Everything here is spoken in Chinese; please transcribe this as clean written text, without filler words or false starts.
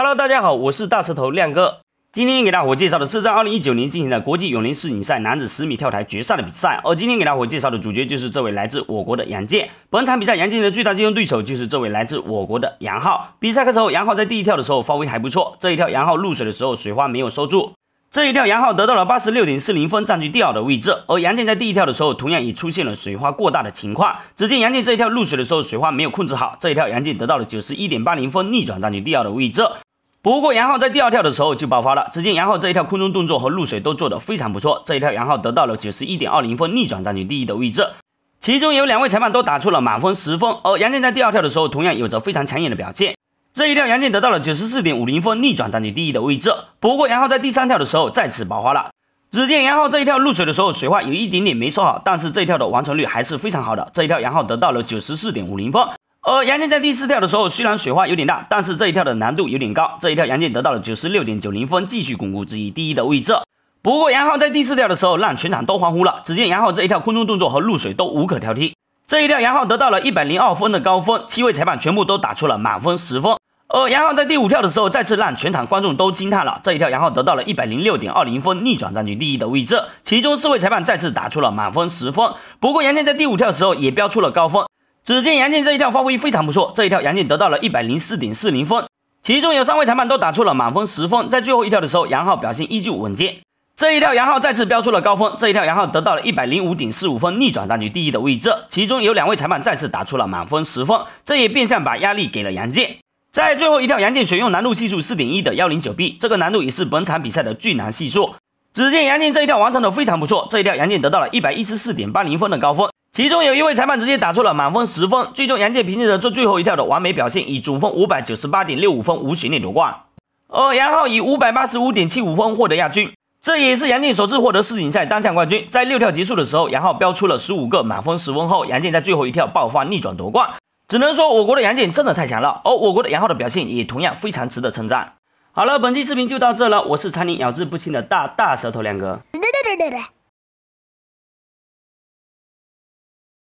Hello， 大家好，我是大舌头亮哥。今天给大伙介绍的是在2019年进行的国际咏林世锦赛男子10米跳台决赛的比赛，而今天给大伙介绍的主角就是这位来自我国的杨健。本场比赛杨健的最大竞争对手就是这位来自我国的杨昊。比赛开始后，杨昊在第一跳的时候发挥还不错，这一跳杨昊入水的时候水花没有收住，这一跳杨昊得到了 86.40 分，占据第二的位置。而杨健在第一跳的时候同样也出现了水花过大的情况，只见杨健这一跳入水的时候水花没有控制好，这一跳杨健得到了 91.80 分，逆转占据第二的位置。 不过杨昊在第二跳的时候就爆发了，只见杨昊这一跳空中动作和入水都做得非常不错，这一跳杨昊得到了 91.20 分，逆转占据第一的位置。其中有两位裁判都打出了满分10分，而杨健在第二跳的时候同样有着非常抢眼的表现，这一跳杨健得到了 94.50 分，逆转占据第一的位置。不过杨昊在第三跳的时候再次爆发了，只见杨昊这一跳入水的时候水花有一点点没收好，但是这一跳的完成率还是非常好的，这一跳杨昊得到了 94.50 分。 而杨健在第四跳的时候，虽然水花有点大，但是这一跳的难度有点高。这一跳杨健得到了 96.90 分，继续巩固自己第一的位置。不过杨昊在第四跳的时候，让全场都欢呼了。只见杨昊这一跳空中动作和入水都无可挑剔。这一跳杨昊得到了102分的高分，7位裁判全部都打出了满分10分。而杨昊在第五跳的时候，再次让全场观众都惊叹了。这一跳杨昊得到了 106.20 分，逆转占据第一的位置。其中4位裁判再次打出了满分10分。不过杨健在第5跳的时候也标出了高分。 只见杨健这一跳发挥非常不错，这一跳杨健得到了 104.40 分，其中有3位裁判都打出了满分10分。在最后一跳的时候，杨昊表现依旧稳健，这一跳杨昊再次标出了高分，这一跳杨昊得到了 105.45 分，逆转占据第一的位置。其中有2位裁判再次打出了满分10分，这也变相把压力给了杨健。在最后一跳，杨健选用难度系数 4.1 的 109B， 这个难度也是本场比赛的最难系数。只见杨健这一跳完成的非常不错，这一跳杨健得到了 114.80 分的高分。 其中有1位裁判直接打出了满分10分，最终杨健凭借着这最后一跳的完美表现，以总分598.65分无悬念夺冠，而杨昊以585.75分获得亚军，这也是杨健首次获得世锦赛单项冠军。在6跳结束的时候，杨昊标出了15个满分10分后，杨健在最后一跳爆发逆转夺冠，只能说我国的杨健真的太强了，而我国的杨昊的表现也同样非常值得称赞。好了，本期视频就到这了，我是常年咬字不清的大舌头亮哥。